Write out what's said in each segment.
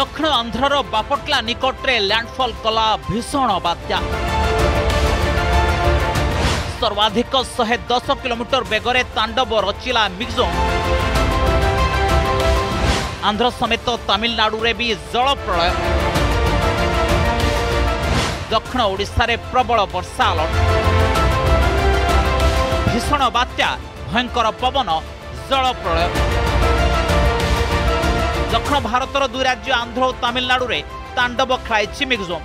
दक्षिण आंध्रर बापट्ला निकटरे लैंडफॉल कला भीषण बात्या। सर्वाधिक 110 किलोमीटर बेगरे तांडव रचिला मिक्जोन। आंध्र समेत तमिलनाडु रे भी जल प्रलय। दक्षिण ओडिशा रे प्रबल वर्षा अलर्ट। भीषण बात्या, भयंकर पवन, जल प्रलय। दक्षिण भारतर दुई राज्य आंध्र और तमिलनाडु रे तांडव खेल मिक्जोम।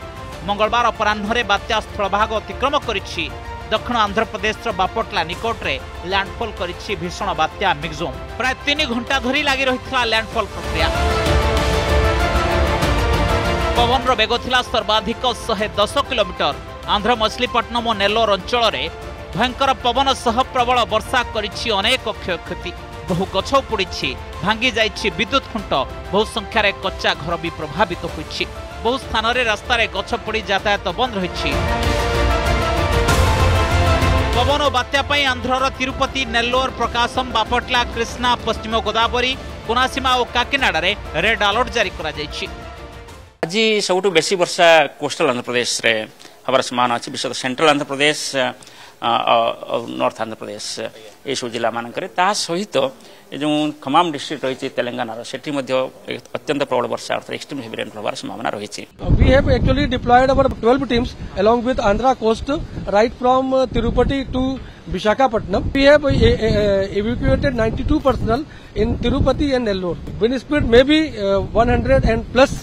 मंगलवार अपराह्न बात्या स्थलभाग अतिक्रम कर दक्षिण आंध्र प्रदेश बापट्ला निकट रे लैंडफॉल कर भीषण बात्या मिक्जोम। प्राय 3 घंटा धरी लगी रही लैंडफॉल प्रक्रिया। पवन बेग थिला सर्वाधिक 110 किलोमीटर। आंध्र मछलीपट्टनम और नेल्लोर अंचल रे भयंकर पवन सह प्रबल वर्षा करिछि अनेक क्षयक्षति। बहु गछ पड़ी, भांगी जाइछि विद्युत खुंट, बहु संख्यार कच्चा घर भी प्रभावित तो होइछि। बहु स्थान रे रास्तार गछ पड़ी यातायात तो बंद रही। पवन और बात्या पई आंध्रर तिरुपति, नेल्लोर, प्रकाशम, बापट्ला, कृष्णा, पश्चिम गोदावरी, कोनासीमा और काकीनाडा रे रेड अलर्ट जारी करा जाइछि। आज सबुठु बेसी वर्षा कोस्टल आंध्र प्रदेश रे हबार सम्भावना अछि। विशेष सेंट्रल आंध्र प्रदेश, नॉर्थ आंध्र प्रदेश ये सब जिला मानक सहित जो खमाम डिस्ट्रिक्ट रही तेलंगाना सेठी अत्यंत प्रबल वर्षा अर्थात एक्सट्रीम हेवी रेनफॉल होने की संभावना रही। We have actually deployed our 12 teams along with Andhra coast right from Tirupati to Visakhapatnam. We have evacuated 92 personnel in Tirupati and Nellore. Wind speed may be 100 and plus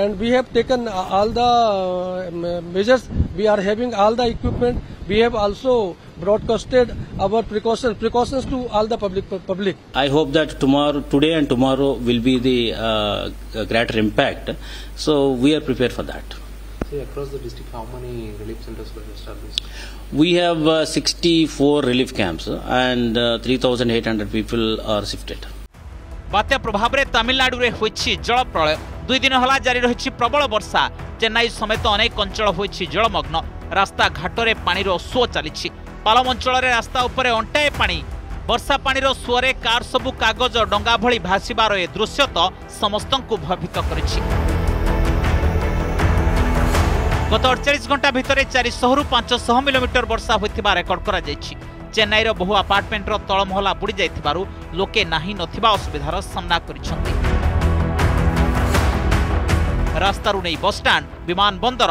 and we have taken all the measures. We are having all the equipment. We have also broadcasted our precautions to all the public. I hope that today and tomorrow will be the greater impact, so we are prepared for that. Across the district, how many relief centers were established? We have 64 relief camps and 3800 people are shifted. बात्या प्रभाव रे तमिलनाडु रे होइछि जल प्रलय। 2 दिन होला जारी रही प्रबल वर्षा। चेन्नई समेत अनेक अंचल होइछि जलमग्न। रास्ता घाटरे पानी रो सो चलिछि। पालम अंचल रे रास्ता उपरे अंटाए पानी। वर्षा पानी रो सोरे कार सबु कागज डंगा भली भासिबार ए दृश्य तो समस्तंकु भयभीत करिछि। गत 48 घंटा भितरे 400 रु 500 मिलीमीटर वर्षा होइथिबा रेकॉर्ड करा जाइछि। चेन्नईर बहु आपार्टमेंटर तलमहला बुड़ी जाइथिबारु लोके नाही नथिबा असुविधार सामना करिछन्ति। रास्तारू नहीं बसस्टाण, विमान बंदर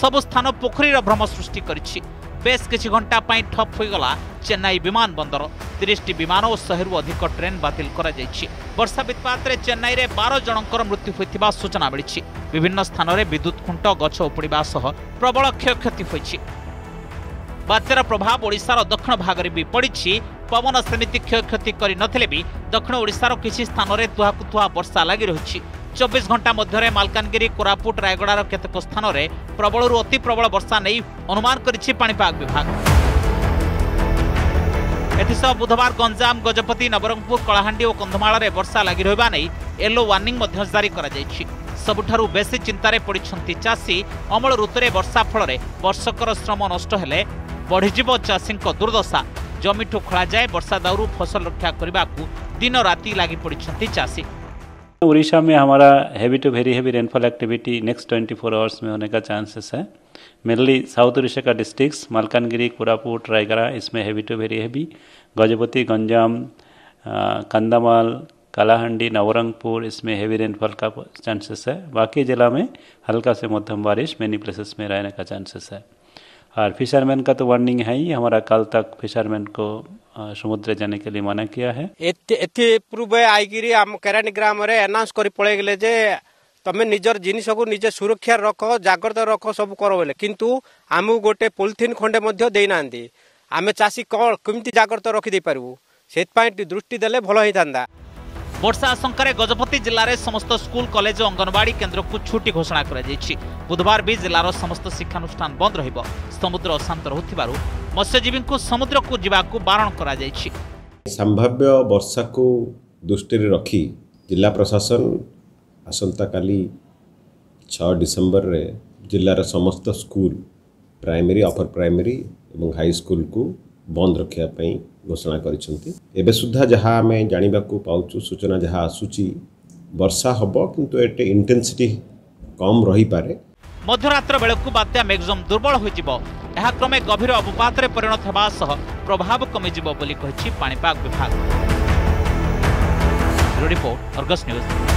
सबु स्थान पोखरीर भ्रम सृष्टि करिछि। बेस किछि घंटा पई ठप होइगला चेन्नई विमान बंदर। 30टी विमान और 100 रु अधिक ट्रेन बातिल करा जाइछि। वर्षा वित्पात रे चेन्नई रे 12 जनकर मृत्यु होइथिबा सूचना मिलिछि। विभिन्न स्थान रे विद्युत खुंट, गछ उपड़िबा सह प्रबल क्षयक्षति होइछि। बात्यार प्रभाव ओडिशार दक्षिण भाग में भी पड़ी। पवन सेमिति क्षयक्षति करि नथिले भी दक्षिण ओडिशार किसी स्थान में तुहाकुथुआ वर्षा लगी रही। 24 घंटा मध्य मालकानगिरी, कोरापुट, रायगड़ार केतक स्थान में प्रबल अति प्रबल वर्षा नहीं अनुमान करिछि पाणिपाग विभाग। एथिसह बुधवार गंजाम, गजपति, नवरंगपुर, कलाहांडी और कंधमाल में वर्षा लगी रहा नहीं येलो वार्निंग जारी करा जाइछि। सबुठारु बेसी चिंतार पड़िछन्ति चाषी। अमल ऋतुरे वर्षा फल वर्षकर श्रम नष्ट हेले बढ़िजीव चाषींक दुर्दशा। जमीठू खोला जाए वर्षा दाऊरू फसल रक्षा करने को दिन राति लगी पड़ती चाषी। उड़ीसा में हमारा heavy to very heavy rainfall activity next 24 hours में होने का चांसेस है। मेनली साउथ उड़ीसा का डिस्ट्रिक्ट्स मालकानगिरी, कोरापुट, रायगढ़, इसमें heavy to very heavy. Gajapati, Ganjam, Kandhamal, Kalahandi, Nabarangpur, इसमें हैवी रेनफॉल का चांसेस है। बाकी जिला में हल्का से मध्यम बारिश मेनी प्लेसेस में रहने का चांसेस है। और फिशरमैन का तो वार्निंग है ही। हमारा कल तक फिशरमैन को समुद्र जाने के लिए मना किया है। एथि पूर्वे आईगिरी आम केरानी ग्राम रे अनाउंस करी पळे गेले जे तमे निजर जिनिस को निजे सुरक्षा रख, जागृत रख, सब करो बोले, किंतु आमु गोटे पॉलिथिन खंडे मध्ये देई नांदी। आमे चासी कोन किमिति जागृत रखि दे पारबू सेत पाइंट दृष्टि देले भलो हेतांदा। वर्षा आशंकार गजपति जिले समस्त स्कूल, कॉलेज, अंगनवाड़ी केन्द्र को छुट्टी घोषणा करा जाइछि। बुधवार भी जिलार समस्त शिक्षानुष्ठान बंद रहिबो। समुद्र अशांत रहथिबारु मत्स्यजीवी को समुद्र को जीवाकु बारण करा जाइछि। संभाव्य वर्षा को दृष्टि रखी जिला प्रशासन आसंता काली 6 डिसेंबर रे जिलार समस्त स्कूल प्राइमरी, अपर प्राइमरी एवं हाई स्कूल को बंद रखापी घोषणा करें। सुधा जहाँ आम जाना पाचु सूचना जहाँ आसूची वर्षा हम किंतु एटे इंटेंसिटी कम रही पारे। मध्यरात्र बेलकू बात्या मेघजम दुर्बल हो क्रमे गभीर अवपात में परिणत होगा सह प्रभाव कमिज बोली पाणिपाग विभाग। Report Argus news.